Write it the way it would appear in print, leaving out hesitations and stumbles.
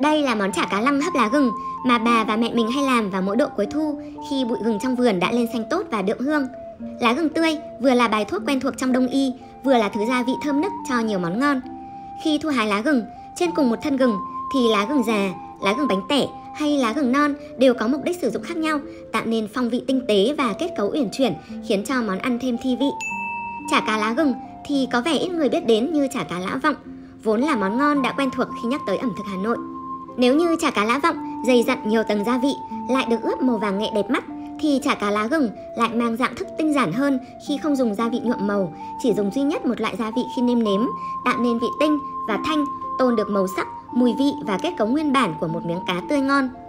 Đây là món chả cá lăng hấp lá gừng mà bà và mẹ mình hay làm vào mỗi độ cuối thu khi bụi gừng trong vườn đã lên xanh tốt và đượm hương. Lá gừng tươi vừa là bài thuốc quen thuộc trong Đông y, vừa là thứ gia vị thơm nức cho nhiều món ngon. Khi thu hái lá gừng, trên cùng một thân gừng thì lá gừng già, lá gừng bánh tẻ hay lá gừng non đều có mục đích sử dụng khác nhau, tạo nên phong vị tinh tế và kết cấu uyển chuyển, khiến cho món ăn thêm thi vị. Chả cá lá gừng thì có vẻ ít người biết đến như chả cá Lã Vọng, vốn là món ngon đã quen thuộc khi nhắc tới ẩm thực Hà Nội. Nếu như chả cá Lã Vọng dày dặn nhiều tầng gia vị, lại được ướp màu vàng nghệ đẹp mắt, thì chả cá lá gừng lại mang dạng thức tinh giản hơn khi không dùng gia vị nhuộm màu, chỉ dùng duy nhất một loại gia vị khi nêm nếm, tạo nên vị tinh và thanh, tôn được màu sắc, mùi vị và kết cấu nguyên bản của một miếng cá tươi ngon.